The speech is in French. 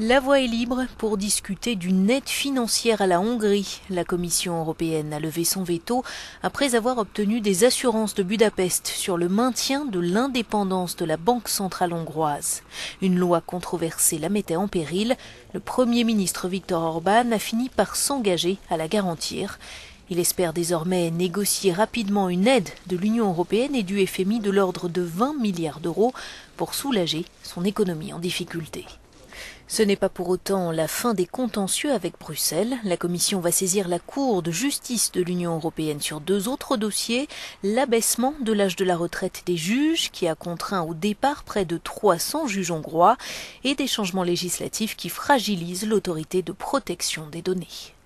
La voie est libre pour discuter d'une aide financière à la Hongrie. La Commission européenne a levé son veto après avoir obtenu des assurances de Budapest sur le maintien de l'indépendance de la Banque centrale hongroise. Une loi controversée la mettait en péril. Le Premier ministre Viktor Orbán a fini par s'engager à la garantir. Il espère désormais négocier rapidement une aide de l'Union européenne et du FMI de l'ordre de 20 milliards d'euros pour soulager son économie en difficulté. Ce n'est pas pour autant la fin des contentieux avec Bruxelles. La Commission va saisir la Cour de justice de l'Union européenne sur deux autres dossiers. L'abaissement de l'âge de la retraite des juges, qui a contraint au départ près de 300 juges hongrois, et des changements législatifs qui fragilisent l'autorité de protection des données.